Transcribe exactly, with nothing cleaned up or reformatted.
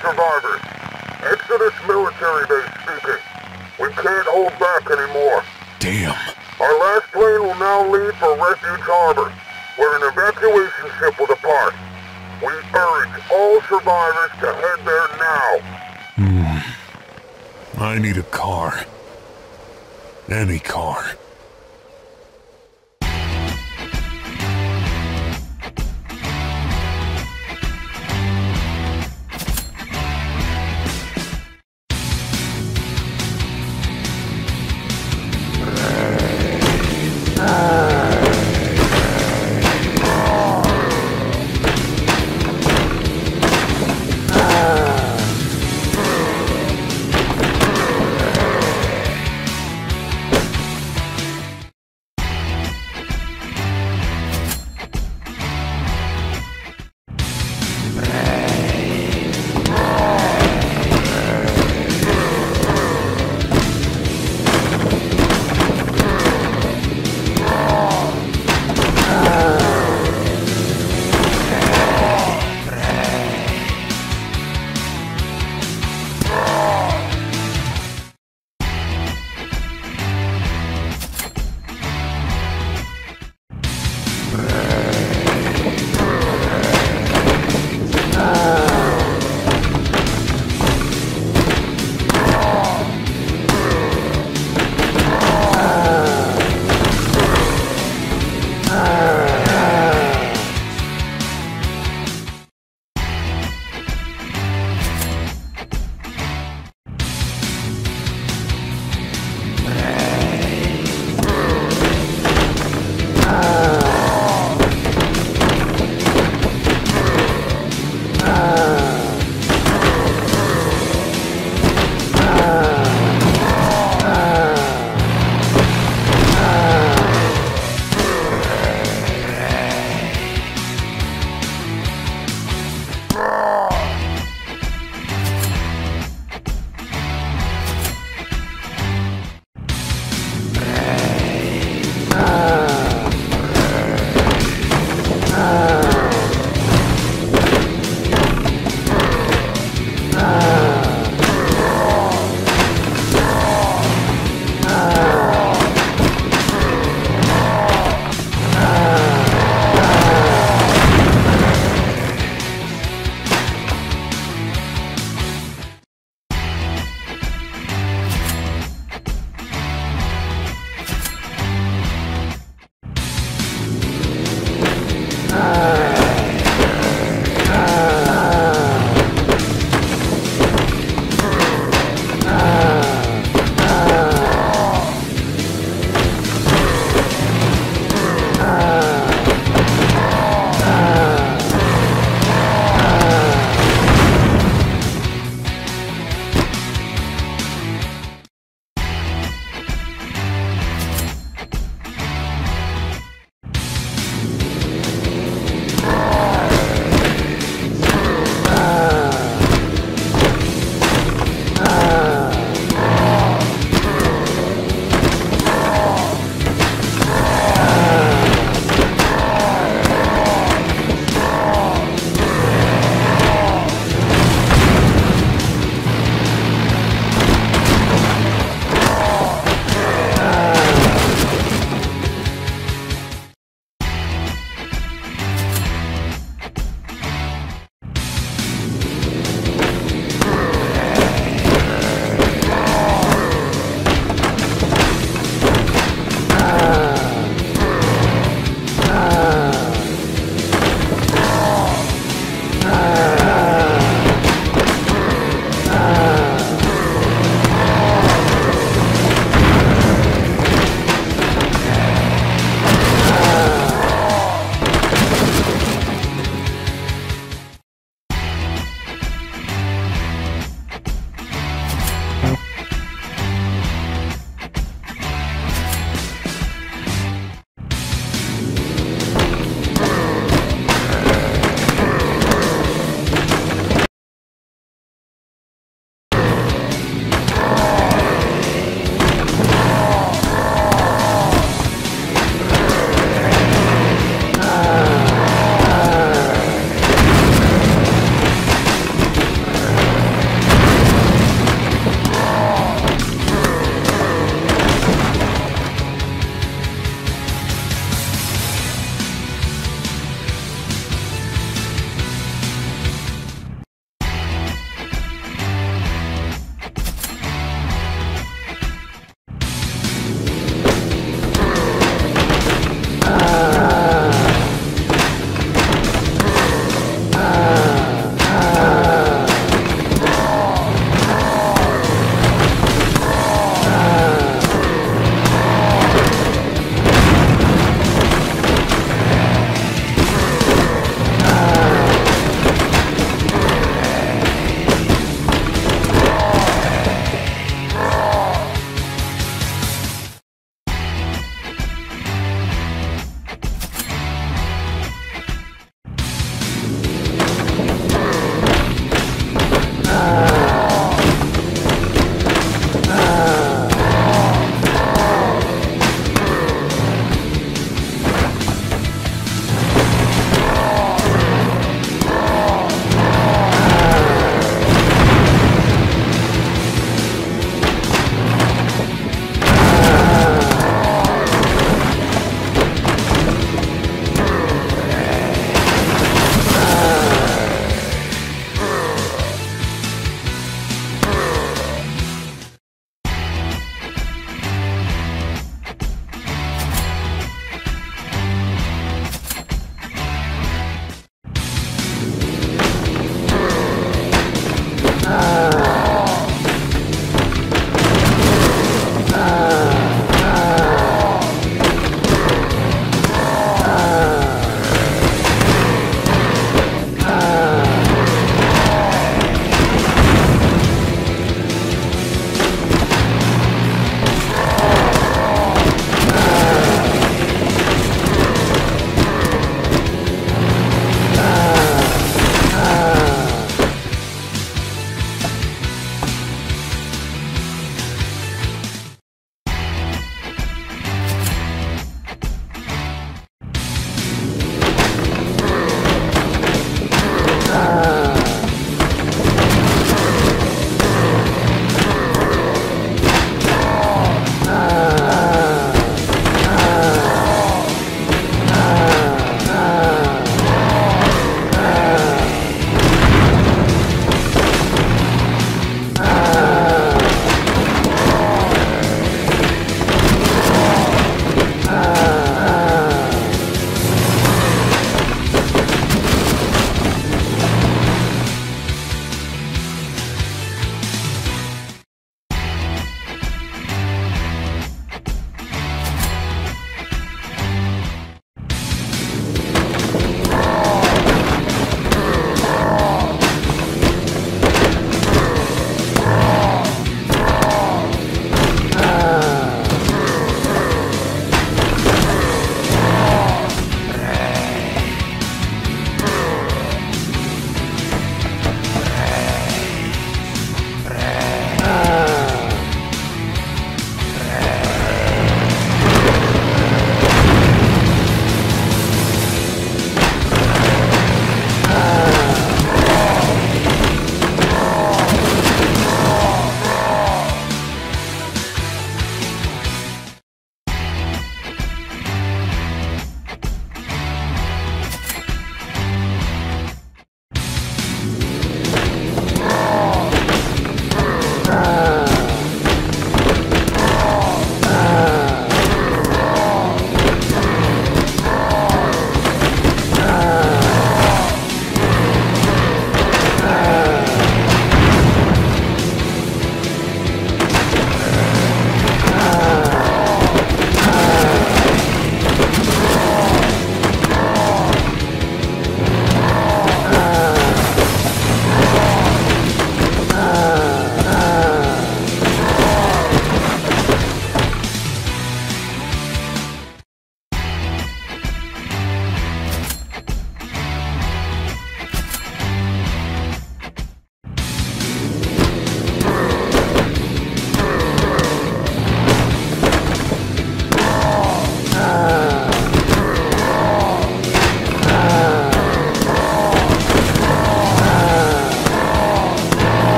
survivors. Exodus military base speaking. We can't hold back anymore. Damn. Our last plane will now leave for Refuge Harbor, where an evacuation ship will depart. We urge all survivors to head there now. Hmm. I need a car. Any car.